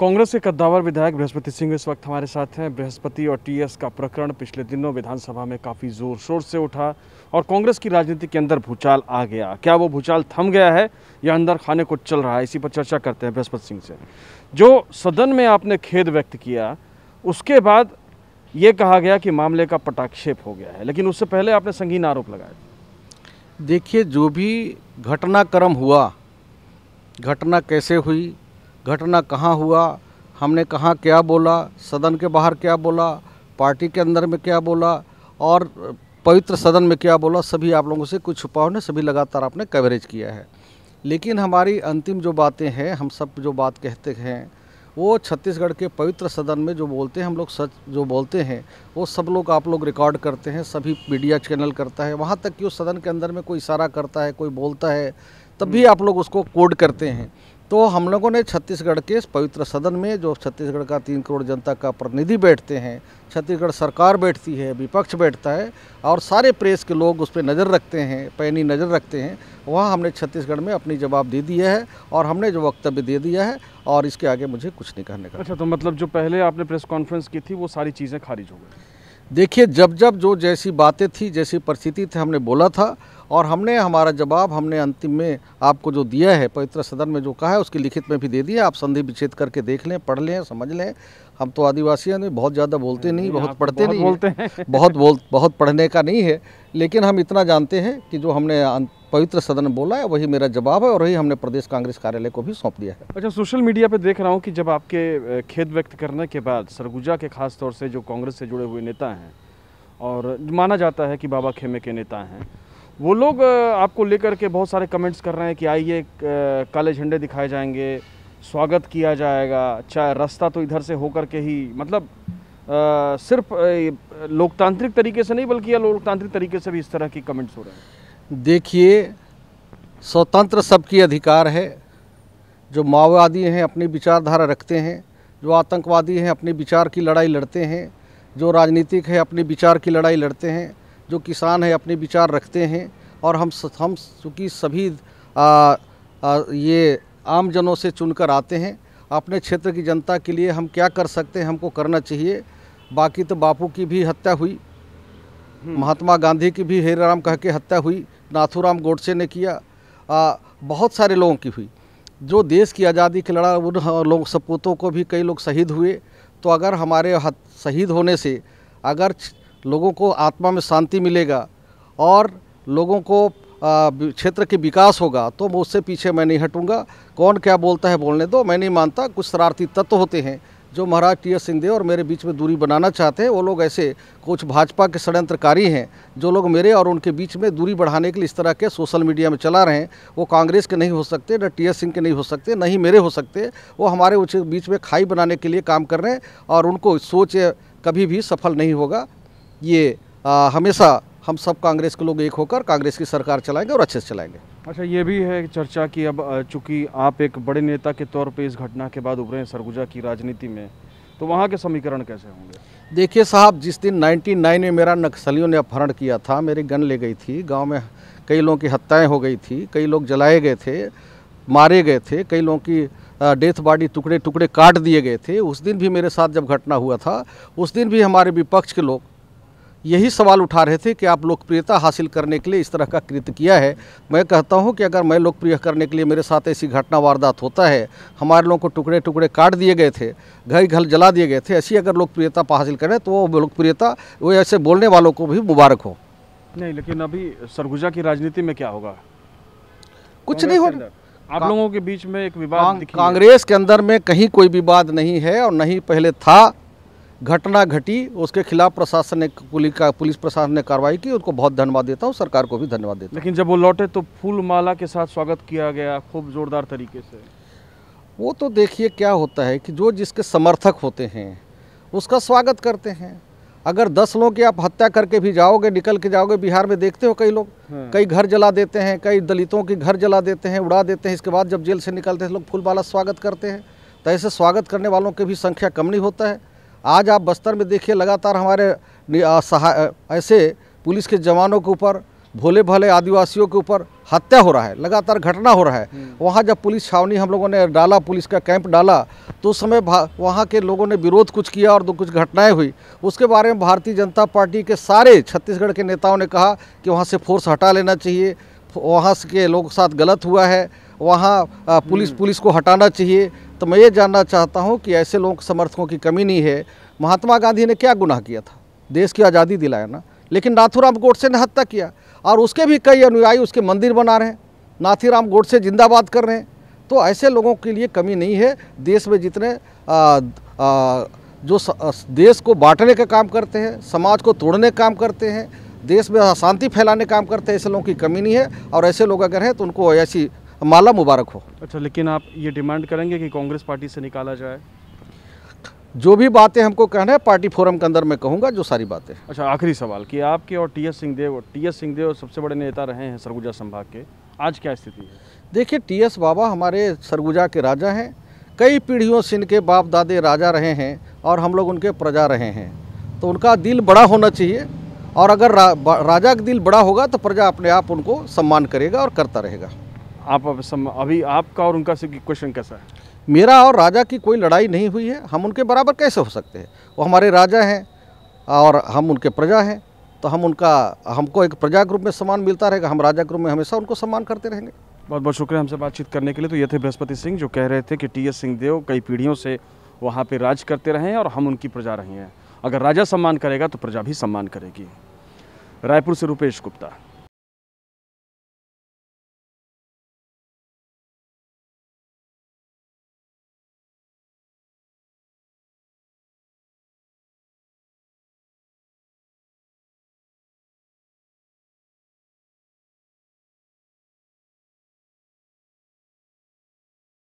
कांग्रेस के कद्दावर विधायक बृहस्पति सिंह इस वक्त हमारे साथ हैं। बृहस्पति और टीएस का प्रकरण पिछले दिनों विधानसभा में काफ़ी ज़ोर शोर से उठा और कांग्रेस की राजनीति के अंदर भूचाल आ गया। क्या वो भूचाल थम गया है या अंदर खाने को चल रहा है, इसी पर चर्चा करते हैं बृहस्पति सिंह से। जो सदन में आपने खेद व्यक्त किया, उसके बाद ये कहा गया कि मामले का पटाक्षेप हो गया है, लेकिन उससे पहले आपने संगीन आरोप लगाए। देखिए, जो भी घटनाक्रम हुआ, घटना कैसे हुई, घटना कहाँ हुआ, हमने कहाँ क्या बोला, सदन के बाहर क्या बोला, पार्टी के अंदर में क्या बोला और पवित्र सदन में क्या बोला, सभी आप लोगों से कुछ छुपाव ने सभी लगातार आपने कवरेज किया है। लेकिन हमारी अंतिम जो बातें हैं, हम सब जो बात कहते हैं वो छत्तीसगढ़ के पवित्र सदन में जो बोलते हैं हम लोग, सच जो बोलते हैं वो सब लोग आप लोग रिकॉर्ड करते हैं, सभी मीडिया चैनल करता है। वहाँ तक कि उस सदन के अंदर में कोई इशारा करता है, कोई बोलता है, तब भी आप लोग उसको कोड करते हैं। तो हम लोगों ने छत्तीसगढ़ के इस पवित्र सदन में, जो छत्तीसगढ़ का 3 करोड़ जनता का प्रतिनिधि बैठते हैं, छत्तीसगढ़ सरकार बैठती है, विपक्ष बैठता है और सारे प्रेस के लोग उस पर नज़र रखते हैं, पैनी नज़र रखते हैं, वहाँ हमने छत्तीसगढ़ में अपनी जवाब दे दिया है और हमने जो वक्तव्य दे दिया है और इसके आगे मुझे कुछ नहीं कहने का। अच्छा, तो मतलब जो पहले आपने प्रेस कॉन्फ्रेंस की थी वो सारी चीज़ें खारिज हो गई। देखिए, जब जब जो जैसी बातें थी, जैसी परिस्थिति थी, हमने बोला था और हमने हमारा जवाब हमने अंतिम में आपको जो दिया है, पवित्र सदन में जो कहा है उसकी लिखित में भी दे दिया। आप संधि विच्छेद करके देख लें, पढ़ लें, समझ लें। हम तो आदिवासी हैं, बहुत ज़्यादा बोलते नहीं, बहुत पढ़ते नहीं, बहुत पढ़ने का नहीं है, लेकिन हम इतना जानते हैं कि जो हमने पवित्र सदन में बोला है वही मेरा जवाब है और वही हमने प्रदेश कांग्रेस कार्यालय को भी सौंप दिया है। अच्छा, सोशल मीडिया पे देख रहा हूँ कि जब आपके खेद व्यक्त करने के बाद सरगुजा के खास तौर से जो कांग्रेस से जुड़े हुए नेता हैं और माना जाता है कि बाबा खेमे के नेता हैं, वो लोग आपको लेकर के बहुत सारे कमेंट्स कर रहे हैं कि आइए काले झंडे दिखाए जाएंगे, स्वागत किया जाएगा, चाहे रास्ता तो इधर से होकर के ही, मतलब सिर्फ लोकतांत्रिक तरीके से नहीं बल्कि लोकतांत्रिक तरीके से भी इस तरह की कमेंट्स हो रहे हैं। देखिए, स्वतंत्र सबकी अधिकार है। जो माओवादी हैं अपनी विचारधारा रखते हैं, जो आतंकवादी हैं अपने विचार की लड़ाई लड़ते हैं, जो राजनीतिक है अपने विचार की लड़ाई लड़ते हैं, जो किसान है अपने विचार रखते हैं और हम चूँकि सभी ये आम जनों से चुनकर आते हैं, अपने क्षेत्र की जनता के लिए हम क्या कर सकते हैं हमको करना चाहिए। बाकी तो बापू की भी हत्या हुई, महात्मा गांधी की भी हेरे राम कह के हत्या हुई, नाथूराम गोडसे ने किया, बहुत सारे लोगों की हुई, जो देश की आज़ादी के लड़ा उन लोग सपूतों को भी कई लोग शहीद हुए। तो अगर हमारे शहीद होने से अगर लोगों को आत्मा में शांति मिलेगा और लोगों को क्षेत्र के विकास होगा तो मैं उससे पीछे मैं नहीं हटूंगा। कौन क्या बोलता है बोलने दो, मैं नहीं मानता। कुछ शरारती तत्व होते हैं जो महाराज टी एस सिंह देव और मेरे बीच में दूरी बनाना चाहते हैं, वो लोग ऐसे कुछ भाजपा के षड्यंत्रकारी हैं जो लोग मेरे और उनके बीच में दूरी बढ़ाने के लिए इस तरह के सोशल मीडिया में चला रहे हैं। वो कांग्रेस के नहीं हो सकते, न टी एस सिंह के नहीं हो सकते, न ही मेरे हो सकते। वो हमारे उस बीच में खाई बनाने के लिए काम कर रहे हैं और उनको सोच कभी भी सफल नहीं होगा। ये हमेशा हम सब कांग्रेस के लोग एक होकर कांग्रेस की सरकार चलाएंगे और अच्छे से चलाएंगे। अच्छा, ये भी है चर्चा कि अब चूँकि आप एक बड़े नेता के तौर पे इस घटना के बाद उभरे हैं सरगुजा की राजनीति में, तो वहाँ के समीकरण कैसे होंगे? देखिए साहब, जिस दिन 99 में मेरा नक्सलियों ने अपहरण किया था, मेरी गन ले गई थी, गाँव में कई लोगों की हत्याएँ हो गई थी, कई लोग जलाए गए थे, मारे गए थे, कई लोगों की डेथ बॉडी टुकड़े टुकड़े काट दिए गए थे, उस दिन भी मेरे साथ जब घटना हुआ था उस दिन भी हमारे विपक्ष के लोग यही सवाल उठा रहे थे कि आप लोकप्रियता हासिल करने के लिए इस तरह का कृत्य किया है। मैं कहता हूं कि अगर मैं लोकप्रिय करने के लिए मेरे साथ ऐसी घटना वारदात होता है, हमारे लोगों को टुकड़े टुकड़े काट दिए गए थे, घर घर जला दिए गए थे, ऐसी अगर लोकप्रियता हासिल करें तो वो लोकप्रियता वो ऐसे बोलने वालों को भी मुबारक हो। नहीं, लेकिन अभी सरगुजा की राजनीति में क्या होगा? कुछ नहीं हो रहा। आप लोगों के बीच में एक विवाद, कांग्रेस के अंदर में कहीं कोई विवाद नहीं है और नहीं पहले था। घटना घटी, उसके खिलाफ प्रशासन ने पुलिस प्रशासन ने कार्रवाई की, उनको बहुत धन्यवाद देता हूँ, सरकार को भी धन्यवाद देता हूँ। लेकिन जब वो लौटे तो फूल माला के साथ स्वागत किया गया, खूब जोरदार तरीके से। वो तो देखिए क्या होता है कि जो जिसके समर्थक होते हैं उसका स्वागत करते हैं। अगर 10 लोगों की आप हत्या करके भी जाओगे, निकल के जाओगे, बिहार में देखते हो कई लोग कई घर जला देते हैं, कई दलितों के घर जला देते हैं, उड़ा देते हैं, इसके बाद जब जेल से निकलते हैं लोग फूल माला स्वागत करते हैं। तो ऐसे स्वागत करने वालों की भी संख्या कम नहीं होता है। आज आप बस्तर में देखिए, लगातार हमारे ऐसे पुलिस के जवानों के ऊपर भोले भाले आदिवासियों के ऊपर हत्या हो रहा है, लगातार घटना हो रहा है। वहाँ जब पुलिस छावनी हम लोगों ने डाला, पुलिस का कैंप डाला, तो उस समय वहाँ के लोगों ने विरोध कुछ किया और कुछ घटनाएं हुई। उसके बारे में भारतीय जनता पार्टी के सारे छत्तीसगढ़ के नेताओं ने कहा कि वहाँ से फोर्स हटा लेना चाहिए, वहाँ के लोगों के साथ गलत हुआ है, वहाँ पुलिस को हटाना चाहिए। तो मैं ये जानना चाहता हूँ कि ऐसे लोगों के समर्थकों की कमी नहीं है। महात्मा गांधी ने क्या गुनाह किया था? देश की आज़ादी दिलाया ना, लेकिन नाथूराम गोडसे ने हत्या किया और उसके भी कई अनुयायी उसके मंदिर बना रहे हैं, नाथूराम गोडसे जिंदाबाद कर रहे हैं। तो ऐसे लोगों के लिए कमी नहीं है। देश में जितने जो देश को बांटने का काम करते हैं, समाज को तोड़ने का काम करते हैं, देश में अशांति फैलाने का काम करते हैं, ऐसे लोगों की कमी नहीं है। और ऐसे लोग अगर हैं तो उनको ऐसी माला मुबारक हो। अच्छा, लेकिन आप ये डिमांड करेंगे कि कांग्रेस पार्टी से निकाला जाए? जो भी बातें हमको कहना है पार्टी फोरम के अंदर मैं कहूँगा, जो सारी बातें। अच्छा, आखिरी सवाल कि आपके और टी एस सिंह देव सबसे बड़े नेता रहे हैं सरगुजा संभाग के, आज क्या स्थिति है? देखिए, टी एस बाबा हमारे सरगुजा के राजा हैं, कई पीढ़ियों से इनके बाप दादे राजा रहे हैं और हम लोग उनके प्रजा रहे हैं। तो उनका दिल बड़ा होना चाहिए, और अगर राजा का दिल बड़ा होगा तो प्रजा अपने आप उनको सम्मान करेगा और करता रहेगा। आप अभी आपका और उनका क्वेश्चन कैसा है? मेरा और राजा की कोई लड़ाई नहीं हुई है। हम उनके बराबर कैसे हो सकते हैं? वो हमारे राजा हैं और हम उनके प्रजा हैं। तो हम उनका, हमको एक प्रजा ग्रुप में सम्मान मिलता रहेगा, हम राजा ग्रुप में हमेशा उनको सम्मान करते रहेंगे। बहुत बहुत शुक्रिया हमसे बातचीत करने के लिए। तो ये थे बृहस्पति सिंह, जो कह रहे थे कि टी एस सिंह देव कई पीढ़ियों से वहाँ पर राज करते रहे हैं और हम उनकी प्रजा रहे हैं। अगर राजा सम्मान करेगा तो प्रजा भी सम्मान करेगी। रायपुर से रूपेश गुप्ता।